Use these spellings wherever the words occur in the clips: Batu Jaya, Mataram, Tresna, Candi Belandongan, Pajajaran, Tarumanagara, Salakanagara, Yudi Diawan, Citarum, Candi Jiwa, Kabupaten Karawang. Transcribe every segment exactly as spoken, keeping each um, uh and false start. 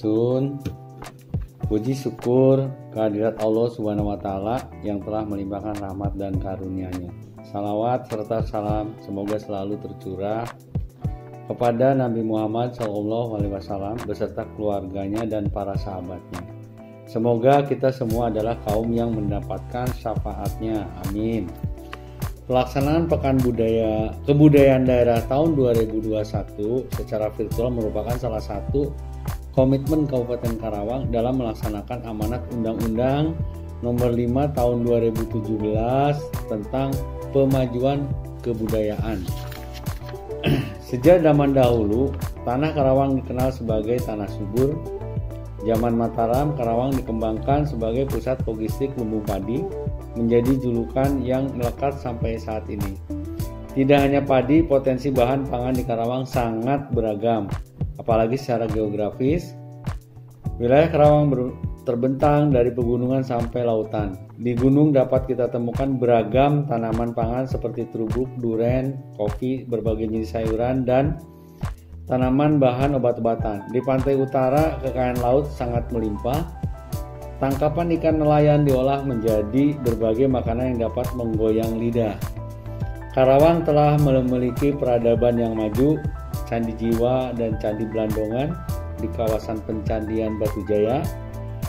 Sun, puji syukur kehadirat Allah Subhanahu wa Ta'ala yang telah melimpahkan rahmat dan karunia-Nya. Salawat serta salam semoga selalu tercurah kepada Nabi Muhammad shallallahu alaihi wasallam beserta keluarganya dan para sahabatnya. Semoga kita semua adalah kaum yang mendapatkan syafaatnya. Amin. Pelaksanaan Pekan Budaya Kebudayaan Daerah tahun dua ribu dua puluh satu secara virtual merupakan salah satu komitmen Kabupaten Karawang dalam melaksanakan amanat Undang-Undang Nomor lima Tahun dua ribu tujuh belas tentang pemajuan kebudayaan. Sejak zaman dahulu, tanah Karawang dikenal sebagai tanah subur. Zaman Mataram, Karawang dikembangkan sebagai pusat logistik lumbung padi, menjadi julukan yang melekat sampai saat ini. Tidak hanya padi, potensi bahan pangan di Karawang sangat beragam, apalagi secara geografis. Wilayah Karawang terbentang dari pegunungan sampai lautan. Di gunung dapat kita temukan beragam tanaman pangan seperti terubuk, duren, kopi, berbagai jenis sayuran, dan tanaman bahan obat-obatan. Di pantai utara, kekayaan laut sangat melimpah. Tangkapan ikan nelayan diolah menjadi berbagai makanan yang dapat menggoyang lidah. Karawang telah memiliki peradaban yang maju. Candi Jiwa dan Candi Belandongan di kawasan pencandian Batu Jaya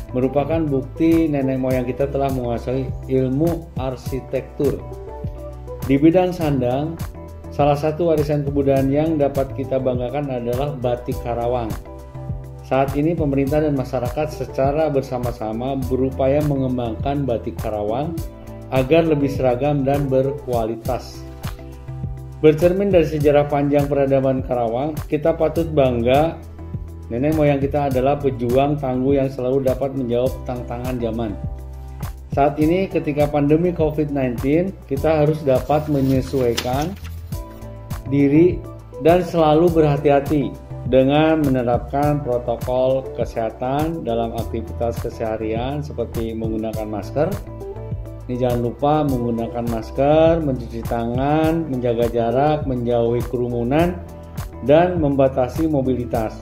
merupakan bukti nenek moyang kita telah menguasai ilmu arsitektur. Di bidang sandang, salah satu warisan kebudayaan yang dapat kita banggakan adalah batik Karawang. Saat ini pemerintah dan masyarakat secara bersama-sama berupaya mengembangkan batik Karawang agar lebih seragam dan berkualitas. Bercermin dari sejarah panjang peradaban Karawang, kita patut bangga nenek moyang kita adalah pejuang tangguh yang selalu dapat menjawab tantangan zaman. Saat ini ketika pandemi covid sembilan belas, kita harus dapat menyesuaikan diri dan selalu berhati-hati dengan menerapkan protokol kesehatan dalam aktivitas keseharian seperti menggunakan masker. Ini jangan lupa menggunakan masker, mencuci tangan, menjaga jarak, menjauhi kerumunan, dan membatasi mobilitas.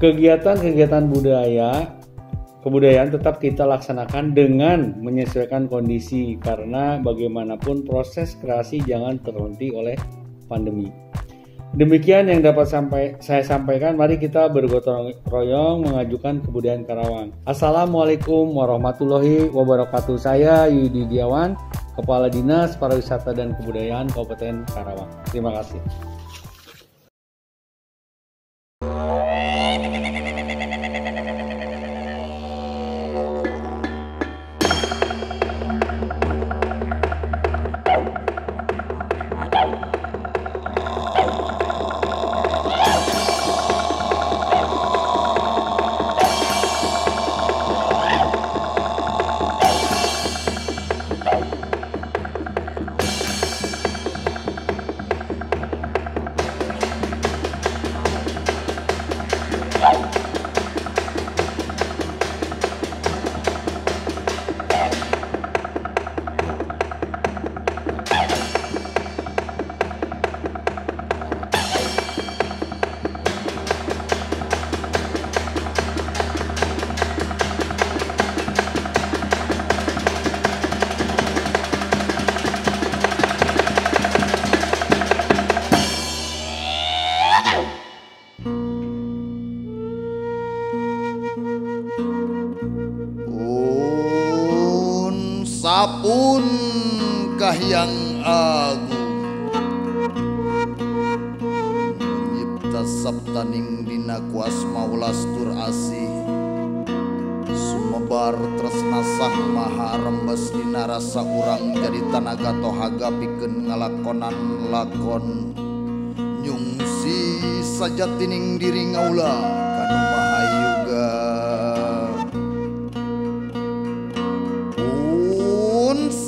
Kegiatan-kegiatan budaya kebudayaan tetap kita laksanakan dengan menyesuaikan kondisi, karena bagaimanapun proses kreasi jangan terhenti oleh pandemi. Demikian yang dapat sampai saya sampaikan. Mari kita bergotong royong mengajukan kebudayaan Karawang. Assalamualaikum warahmatullahi wabarakatuh. Saya Yudi Diawan, Kepala Dinas Pariwisata dan Kebudayaan Kabupaten Karawang. Terima kasih. Sapunkah yang agung nyipta sabtaning dina kuasma ulastur asih sumebar tresna sah maha rembes dina rasa urang jadi tanaga tohaga pikeun ngalakonan lakon nyungsi sajatining diri ngaula kanu maha yuga.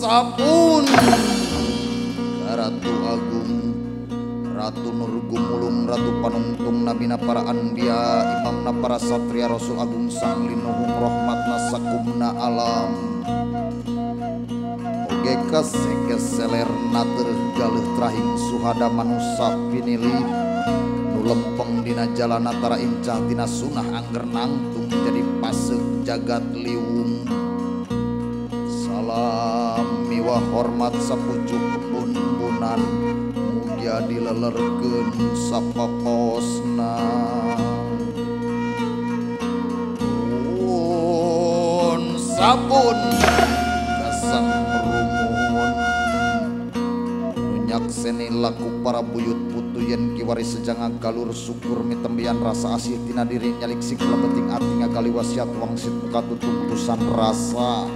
Sapun Ratu Agung, Ratu Nur Gumulung, Ratu Panungtung, Nabina para Anbiya, Imamna para Satria, Rasul Agung Sang Linuhung, Rahmatna Sakumna Alam. Oge kesek selerna tergalih trahing suhada manusia pinilih nu lempeng dina jalan antara incal dina sunah angger nangtung jadi pasek jagat liwung. Salam miwa hormat sapucuk bun-bunan mugia dilelerkeun sapakosna. Nuhun sampun kasang rumun nyakseni laku para buyut yen kiwaris sejang agalur syukur mitembian rasa asih tina diri nyalik sikla penting artinya kali wasiat wangsit muka tutusan rasa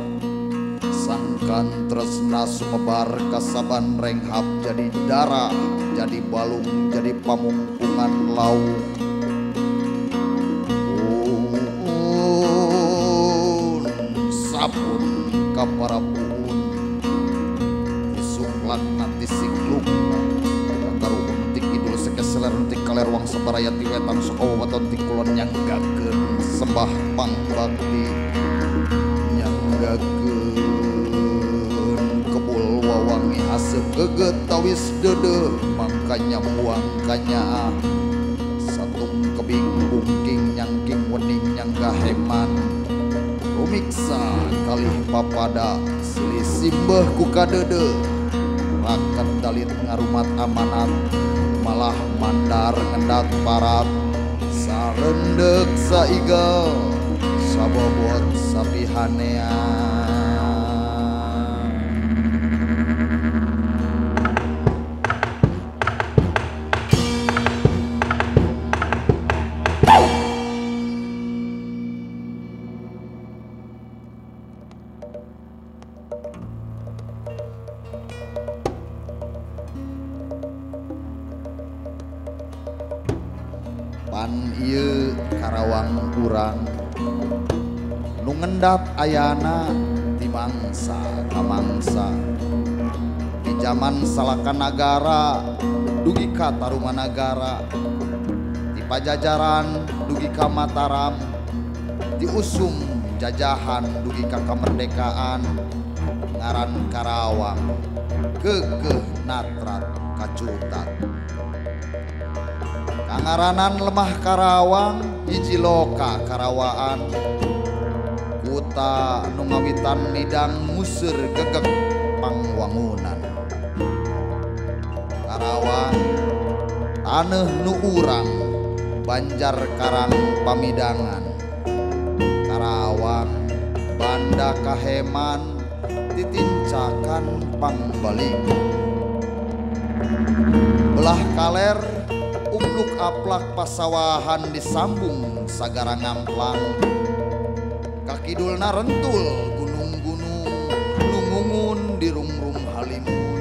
sangkan tresna sumebar kasaban renghap jadi darah jadi balung jadi pamungkungan lauk. Un sabun kaparapun disuklak nanti sikluk rentik kaler wang sebaraya tiwetan sokowo waton tikulon nyanggakeun sembah pangbakti nyanggakeun kebul wawangi asep geget tawis dede makanya buang kanya satung kebing bungking nyangking wening nyangga heman rumiksa kalih papada silih simbah kuka dede raket dalit ngarumat amanat malah mandar ngendat parat sarendek saigal sabobot sapihanean. Nungendat ayana timangsa kamangsa di zaman Salakanagara dugi ka Tarumanagara di Pajajaran dugi ka Mataram di usum jajahan dugi ka kemerdekaan ngaran Karawang kekeh natrat kacutat kangaranan lemah Karawang hiji loka Karawaan kuta nu ngawitan nidang museur gegeg pangwangunan Karawang taneuh nu urang banjar karang pamidangan Karawang banda kaheman titincakan pangbalik belah kaler umluk aplak pasawahan disambung sagara ngamplang kakidulna rentul gunung-gunung lungungun di rung-rung halimun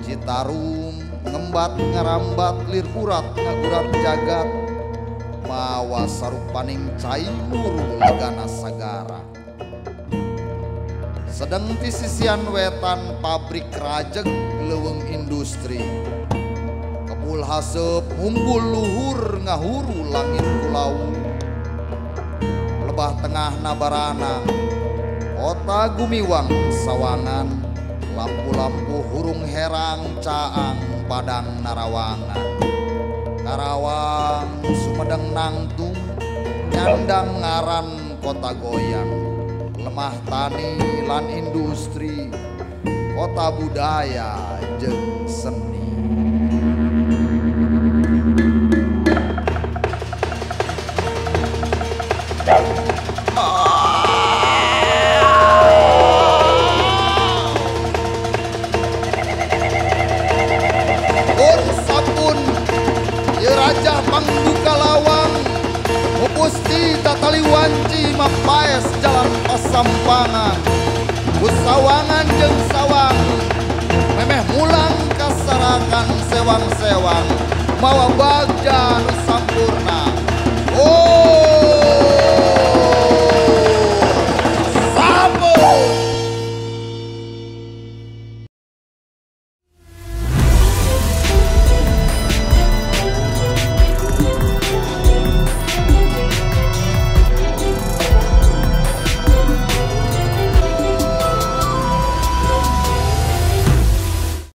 Citarum ngembat ngarambat lir urat ngagurat jagat mawa sarupaning caimur lagana sagara sedeng ti sisian wetan pabrik rajeg leuweung industri kebul haseup humbul luhur ngahuru langit kulau bah tengah nabarana kota gumiwang sawangan lampu-lampu hurung herang caang padang narawangan Karawang sumedeng nangtung nyandang ngaran kota goyang lemah tani lan industri kota budaya jeung seni. Mapaes jalan pasampangan usawangan jeng sawang memeh mulang kasarangan sewang-sewang mawa bagja